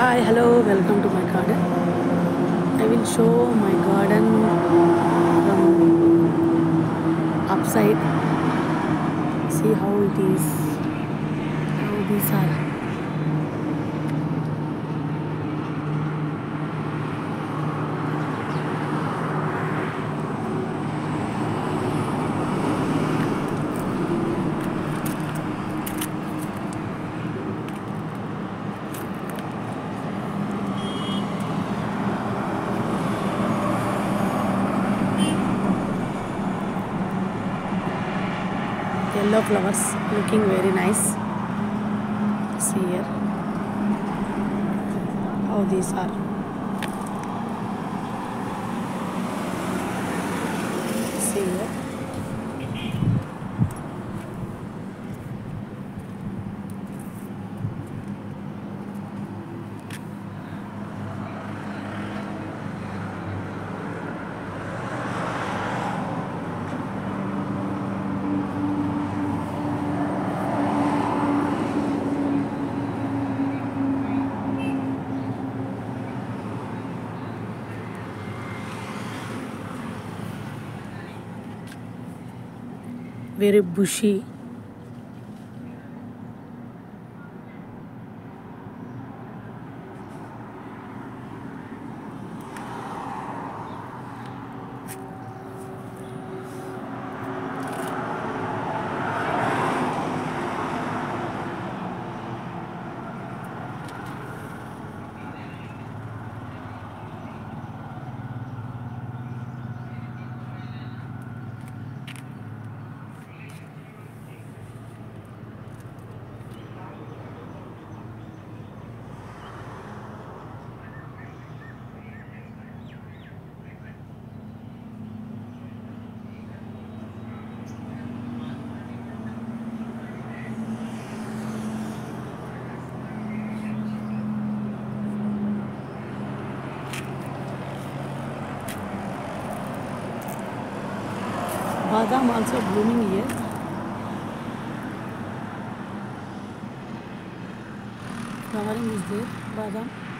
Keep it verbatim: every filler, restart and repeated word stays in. Hi, hello, welcome to my garden. I will show my garden from upside. See how it is, how these are. Yellow flowers looking very nice. See here how these are. See here. Very bushy. Badam also blooming here. Flowering is there, badam.